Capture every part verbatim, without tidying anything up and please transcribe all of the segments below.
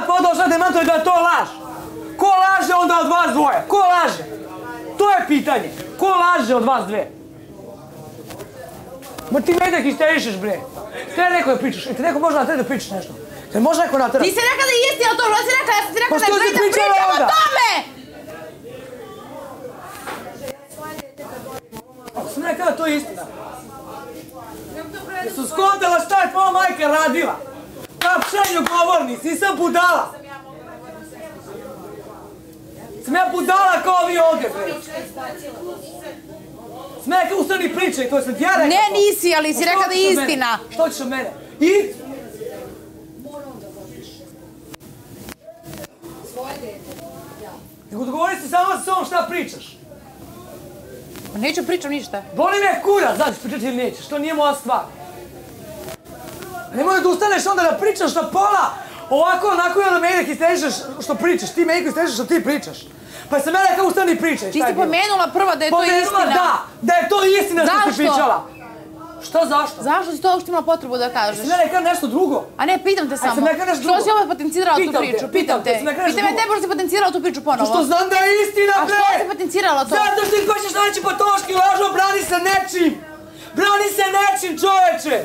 sad podošla demantuje da je to laž. Ko laže onda od vas dvoje? Ko laže? To je pitanje. Ko laže od vas dve? Ma ti mene histerišeš bre. Te neko je pričaš. I te neko može na te da pričaš nešto. Te može neko na te da... Ti si rekla da je istina o tome, ja si rekla, ja sam ti rekla da je da pričam o tome! Ako sam rekao to je istina. Jesu skontala šta je tvoja majka radila? Kapšenju govornici, nisam budala. Sam ja budala kao vi ovdje. Sam ja kao ustani priča i to sam ja rekao. Ne, nisi, ali si rekao da je istina. Što ćeš od mene? I? Nego dogovori si samo sa sobom šta pričaš. Neću pričam ništa. Boli me kurac, znaš pričati ili nećeš, to nije moja stvar. Nemoj da ustaneš onda da pričaš na pola, ovako onako i onda mene histerišaš što pričaš, ti mene histerišaš što ti pričaš. Pa sam ja rekao ustani i pričaj. Ti si pomenula prva da je to istina. Pomenula da, da je to istina što si pričala. Što zašto? Zašto si to uopšte imala potrebu da kažeš? Sam ja rekao nešto drugo. A ne, pitam te samo. Aj sam ja rekao nešto drugo. Što si opet potencirala tu priču? Pitam te. Pitam te, možda si potencirala tu priču ponovo. Što znam da je istina, bre! A što si potencirala to? Zato što ti hoćeš naći patološki lažo, brani se nečim! Brani se nečim, čoveče!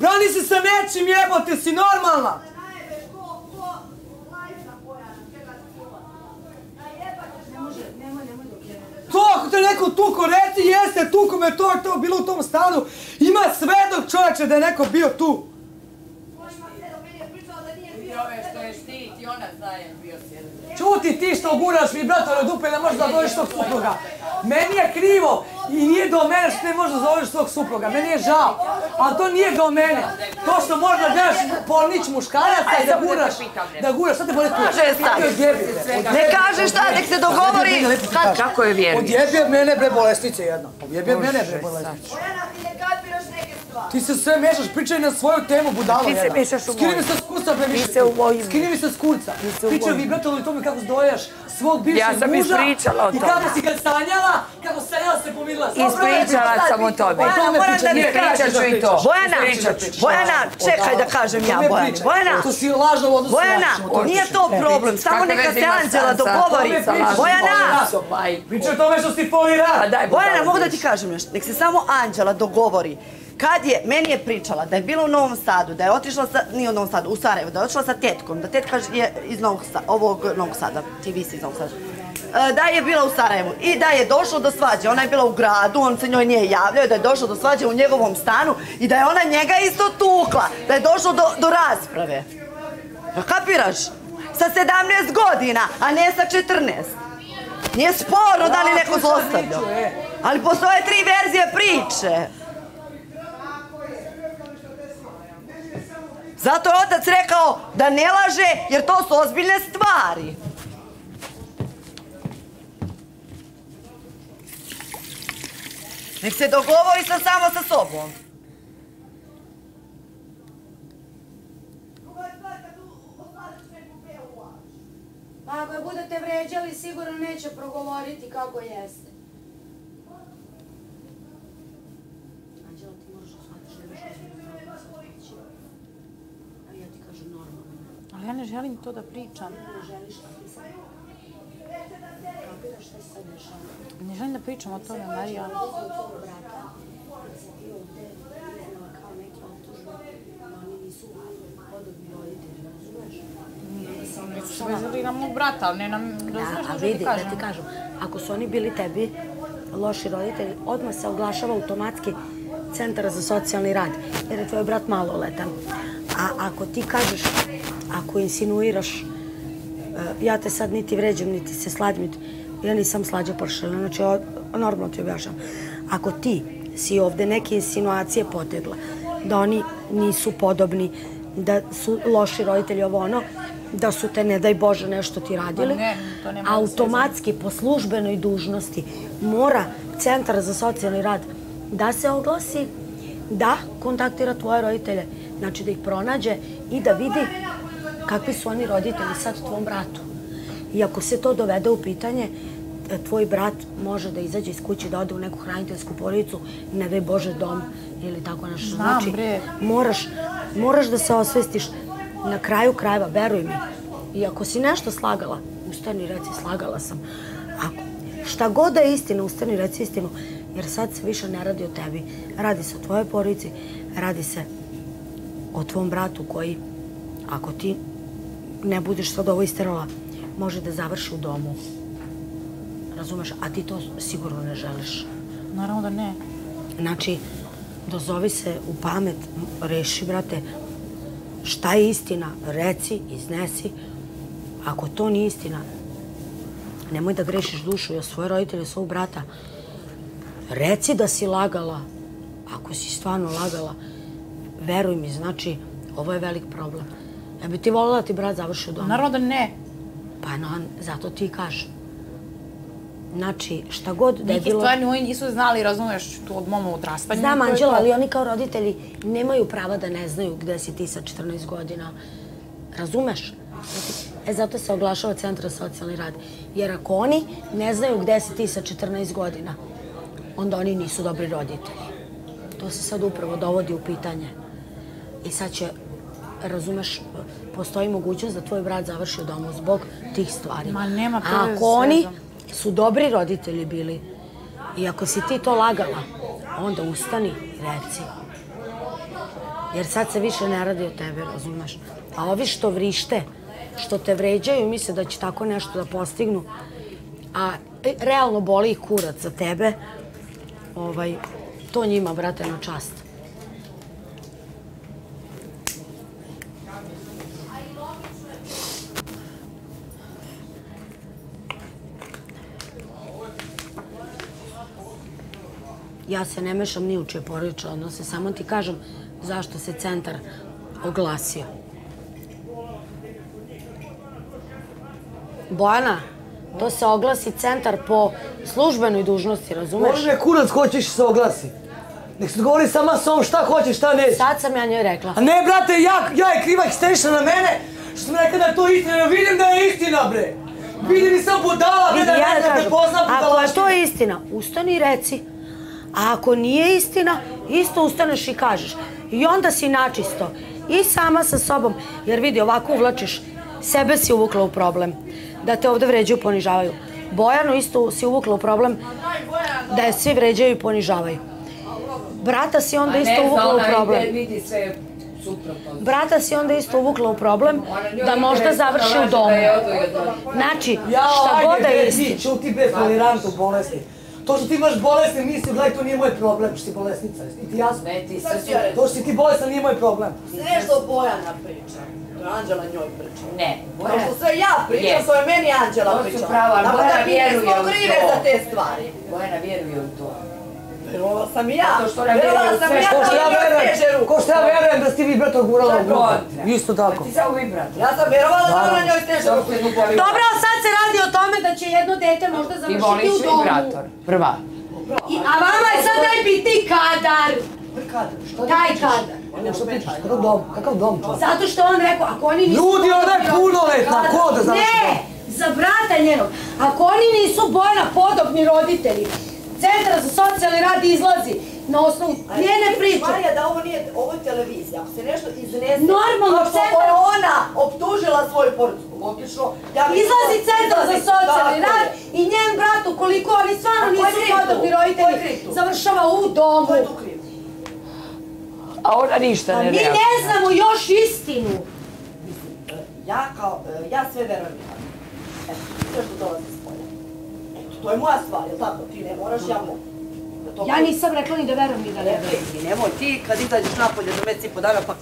Brani se sa nečim, jebote, si normalna! To ako te neko tuko reci, jeste, tuko me to je to bilo u tom stanu. Ima svedok čovječe da je neko bio tu. Ko ima svedok, meni je pričala da nije bio svedok. I ove što ješ ti, ti ona zajem bio svedok. Čuti ti što guraš mi bratove dupe da možeš da zoveš tog supruga. Meni je krivo i nije do mene što ne možeš da zoveš tog supruga. Meni je žao, ali to nije do mene. To što možeš da gledaš polnić muškaraca i da guraš, da guraš, šta te boli tu? Ne kaže šta, nek se dogovori sad kako je vjerni. Odjebio mene bre bolesnice jedna. Odjebio mene bre bolesnice. Ti se sve mešaš, pričaj na svoju temu, budalo jedna. Ti se mešaš u moju. Skini mi se s kurca bre više. Skini mi se s kurca. Pričaj mi bratove o tome kako zdojaš svog bivšeg muža. Ja sam ispričala o tome. I kako si ga sanjala, kako sanjala se pomidla. Ispričala sam o tome. Pričat ću i to. Bojana, Bojana, čekaj da kažem ja, Bojana. Bojana, Bojana, nije to problem, samo neka se Anđela dogovori. Bojana! Pričaj o tome što si polirala. Bojana, mogu da ti kažem nešto, nek se samo Anđela dogovori. Kad je, meni je pričala da je bila u Novom Sadu, da je otišla sa, nije u Novom Sadu, u Sarajevo, da je otišla sa tetkom, da tetka je iz Novog Sada, ovog Novog Sada, ti vi si iz Novog Sada, da je bila u Sarajevu i da je došlo do svađe, ona je bila u gradu, on se njoj nije javljao, da je došlo do svađe u njegovom stanu i da je ona njega isto tukla, da je došlo do, do rasprave. Kapiraš? Sa sedamnaest godina, a ne sa četrnaest. Nije sporno da li neko zlostavljao, ali postoje tri verzije priče. Zato je otac rekao da ne laže, jer to su ozbiljne stvari. Nek se dogovori sam samo sa sobom. Pa ako je budete vređali, sigurno neće progovoriti kako jeste. Anđela, ti možeš osmatiš da više osmatiš. Ja ti kažem normalno. Ali ja ne želim to da pričam. Ne želiš da ti sad... Kapiraš šta se sad dešava? Ne želim da pričam o tome, Marija. Kad si ti ovde videla kao neke otužbe, oni nisu podobni roditelji, razumeš? Nisu se vezali na mog brata, ali ne na... Da, a vidi, da ti kažem, ako su oni bili tebi loši roditelji, odmah se oglašava automatski Centar za socijalni rad, jer je tvoj brat maloletan. A ako ti kažeš, ako insinuiraš, ja te sad niti vređam, niti se slađim, ja nisam Slađa pršala, znači normalno ti objašam. Ako ti si ovde neke insinuacije potegla, da oni nisu podobni, da su loši roditelji, ovo ono, da su te, ne daj Bože, nešto ti radili, automatski po službenoj dužnosti mora Centar za socijalni rad da se oglasi, da kontaktira tvoje roditelje, znači da ih pronađe i da vidi kakvi su oni roditelji sad u tvom bratu. I ako se to dovede u pitanje, tvoj brat može da izađe iz kuće, da ode u neku hraniteljsku porodicu, ne daj Bože dom ili tako nešto. Znači, moraš da se osvestiš. Na kraju krajeva, veruj mi, i ako si nešto slagala, ustani i reci slagala sam. Šta god da je istina, ustani i reci istinu, jer sad se više ne radi o tebi. Radi se o tvojoj porodici, radi se o tvom bratu koji, ako ti ne budeš sad ovo isterala, može da završi u domu. Razumeš? A ti to sigurno ne želiš. Naravno da ne. Znači, dozovi se u pamet, reši, brate, šta je istina, reci, iznesi. Ako to nije istina, nemoj da grešiš dušu i o svoje roditelje, o svog brata. Reci da si lagala. Ako si stvarno lagala, veruj mi, znači, ovo je velik problem. Ja bi ti volila da ti brat završi u domu. Naravno da ne. Pa zato ti kažem. Znači, šta god da je bilo... Neki stvarni oni nisu znali, razumeš, tu od moma odrastanja. Znam, Anđela, ali oni kao roditelji nemaju prava da ne znaju gde si ti sa četrnaest godina. Razumeš? E, zato se oglašava Centar za socijalni rad. Jer ako oni ne znaju gde si ti sa četrnaest godina, onda oni nisu dobri roditelji. To se sad upravo dovodi u pitanje. I sad će, razumeš, postoji mogućnost da tvoj brat završi u domu zbog tih stvari. Ma nema prve sve. Ako oni su dobri roditelji bili i ako si ti to lagala, onda ustani i reci. Jer sad se više ne radi o tebe, razumeš. A ovi što vrište, što te vređaju, misle da će tako nešto da postignu, a realno boli ih kurac za tebe, to njima, brate, na čast. Ja se ne mešam ni u čije porodične odnose, samo ti kažem zašto se centar oglasio. Bojana, to se oglasi centar po službenoj dužnosti, razumeš? Može kurac hoćeš se oglasi. Nek se govori sama sa ovom šta hoćeš, šta neće. Sad sam ja njoj rekla. A ne, brate, ja je kriva ekstenšna na mene, što sam rekao da je to istina. Vidim da je istina, bre. Vidim i sam budala, bre, da ne znam da poznam budalaštine. Ako je to istina, ustani i reci. A ako nije istina, isto ustaneš i kažeš. I onda si načisto. I sama sa sobom. Jer vidi, ovako uvlačiš. Sebe si uvukla u problem. Da te ovde vređaju i ponižavaju. Bojanu isto si uvukla u problem da je svi vređaju i ponižavaju. Brata si onda isto uvukla u problem. Brata si onda isto uvukla u problem da možda završi u domu. Znači, šta god da je isti. Čuti bez tolerantu bolesti. To što ti imaš bolesne misli, gledaj, to nije moj problem što si bolesnica. I ti jasno? To što si ti bolesna nije moj problem. Sve što Bojana priča, Anđela njoj priča. Ne. Kao što sve ja pričam, to je meni Anđela priča. To su pravo, ali Bojana vjeruje u to. Da mi nismo krive za te stvari. Bojana vjeruje u to. Verovala sam i ja. Verovala sam i ja, to nije teže ruku. Ko što ja verujem da si vi brat ogurala u grupu. Isto tako. Ti samo vi brat. Ja sam verovala da ona njoj teže ruku. Dobro, ali sad se radi o tome da će jedno dete možda završiti u domu. Ti voliš vi brator. Prva. A vama je sad najbitniji kadar. Taj kadar. Što pričaš? Kakav dom? Zato što on rekao, ako oni nisu... Ljudi, ona je punoletna. Ko da završi? Ne, za brata njenog. Ako oni nisu Bojana podobni roditelji, Centar za socijalni rad izlazi na osnovu njene priče. Marija, da ovo nije, ovo je televizija, ako se nešto iznese... Normalno, Centar... Ako je ona optužila svoju porodicu, logično... Izlazi Centar za socijalni rad i njen brat, ukoliko oni stvarno nisu podobni roditelji, završava u domu. Ko je tu kriv? A ona ništa ne reaguje. Mi ne znamo još istinu. Ja sve verujem. Sve što dolazi. To je moja stvar, je li tako? Ti ne moraš, ja mogu. Ja nisam rekla ni da verujem ni da ne verujem. Nemoj ti kad izađeš napolje za mesec i po dana, pa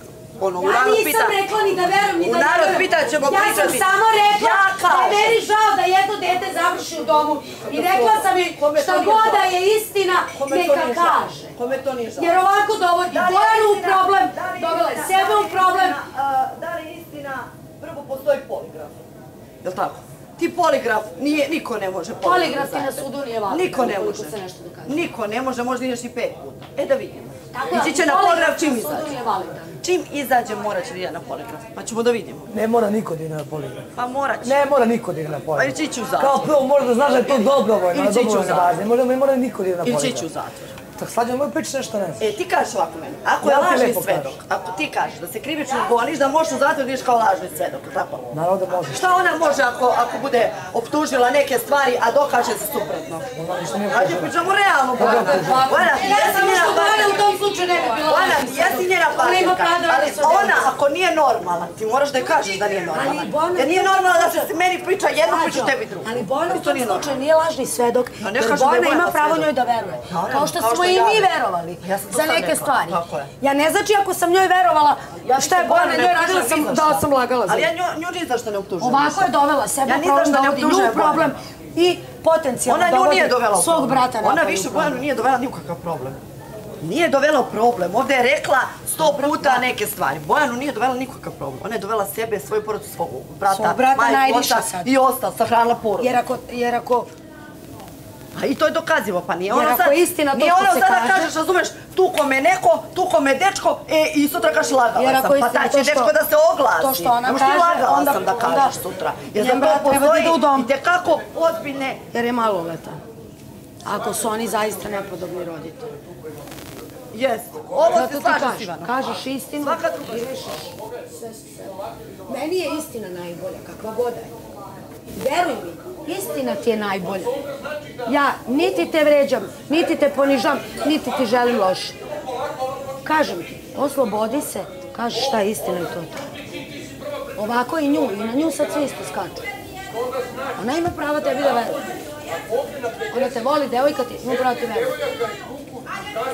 ono, u narod pita... Ja nisam rekla ni da verujem ni da ne verujem. U narod pita ćemo pričati. Ja sam samo rekla da je meni žao da jedno dete završi u domu. I rekla sam joj šta god da je istina, neka kaže. Kome to nije žao? Jer ovako dovodi Bojanu u problem, dovela je sebe u problem. Da li je istina, prvo postoji poligraf. Je li tako? Ti poligraf, niko ne može poligraf. Poligraf ti na sudu nije važno. Niko ne može. Niko ne može, možda ideš i pet puta. E da vidimo. Ići će na poligraf čim izađe. Čim izađe morat će da ide na poligraf, pa ćemo da vidimo. Ne mora niko da ide na poligraf. Pa morat će. Ne mora niko da ide na poligraf. Pa ili će ići u zatvor. Kao prvo možda znaš da je to dobrovoljno, na dobrovoljne baze. Ne mora niko da ide na poligraf. Ili će ići u zatvor. Tako, Slađa, moju priču nešto ne znaš. E, ti kažeš ovako meni, ako je lažni svedok, ako ti kažeš da se krivično goniš, da možeš u zatvor da ideš kao lažni svedok, tako? Naravno da možeš. Šta ona može ako bude optužila neke stvari, a dokaže se suprotno? Ajde, pričamo realno, Bojan. Bojan, jesi njena partnerka. Bojan, jesi njena partnerka, ali ona, ako nije normalna, ti moraš da je kažeš da nije normalna. Jer nije normalna da se meni priča jednu, priču tebi drugu. Ali Bojan u tom slučaju nije lažni svedok, jer Bojan ima pravo njoj da veruje. Kao što smo i mi verovali za neke stvari. Ja ne znači ako sam njoj verovala šta je Bojana njoj radila sam da sam lagala za nju. Ali ja nju ni zašto ne optužujem. Ovako je dovela sebe problem, dovodi nju problem i potencijalno dovodi svog brata. Ona više Bojanu nije dovela nikakav problem. Nije dovela problem. Ovdje je rekla sto puta neke stvari. Bojanu nije dovela nikakav problem. Ona je dovela sebe, svoju porodicu, svog brata, majku, oca i ostal, sahranila porodicu. Jer ako... I to je dokazivo, pa nije ono sada kažeš, razumeš, tuko me neko, tuko me dečko, i sutra kaš lagala sam, pa taj će dečko da se oglasi. Ne možeš ti lagala sam da kažeš sutra, jer za to postoji itekako ozbiljne, jer je maloletan, ako su oni zaista nepodobni roditelji. Jes, ovo se slažem s Ivanom. Kažeš istinu, griješiš. Meni je istina najbolja, kakva god je. Veruj mi, istina ti je najbolja. Ja niti te vređam, niti te ponižam, niti ti želim loše. Kažem ti, oslobodi se, kažeš šta je istina i to to. Ovako i nju, i na nju sad svi isto skaču. Ona ima prava tebi da veruje. Ona te voli, devojka ti ima prava ti veruje.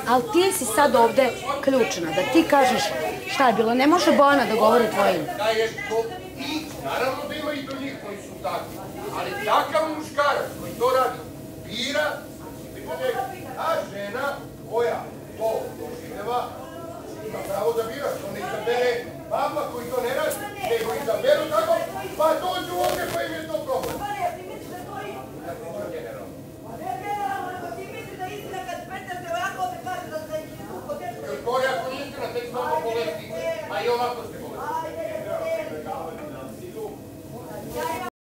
Ali ti si sad ovde ključna, da ti kažeš šta je bilo. Ne može Bojana da govori tvoje ime. Naravno da ima i drugih koji su takvi, ali takav muškarac koji to radi, bira, a žena koja to doživljava, ima pravo da bira, to ne izabere baba koji to ne radi, nego izaberu tako, pa dođu ovdje pa im je to problem. Teorija ako je istina, tek znamo bolesti, a i ovako ste.